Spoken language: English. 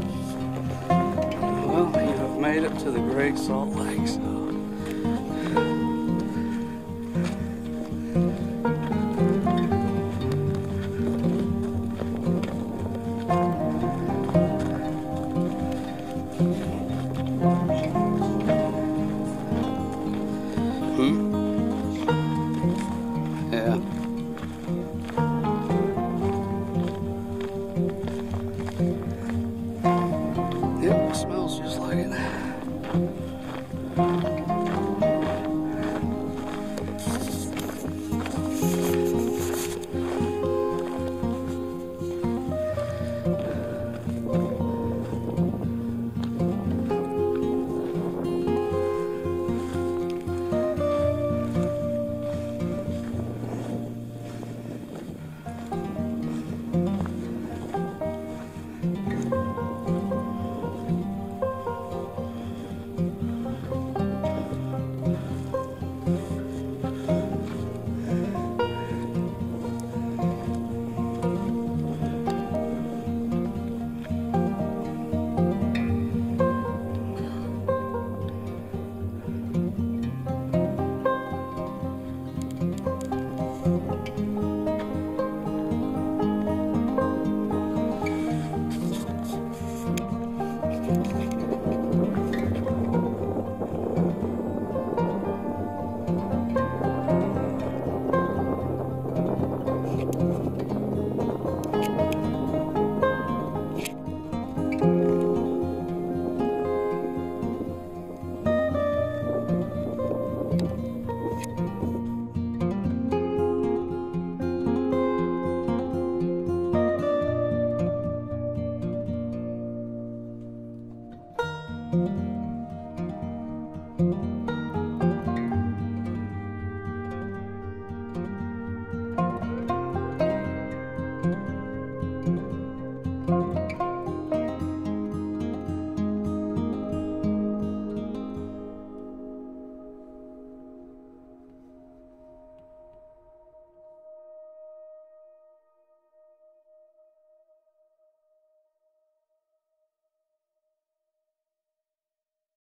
Well, you have made it to the Great Salt Lake, so. Yeah. Yep, it smells just like it.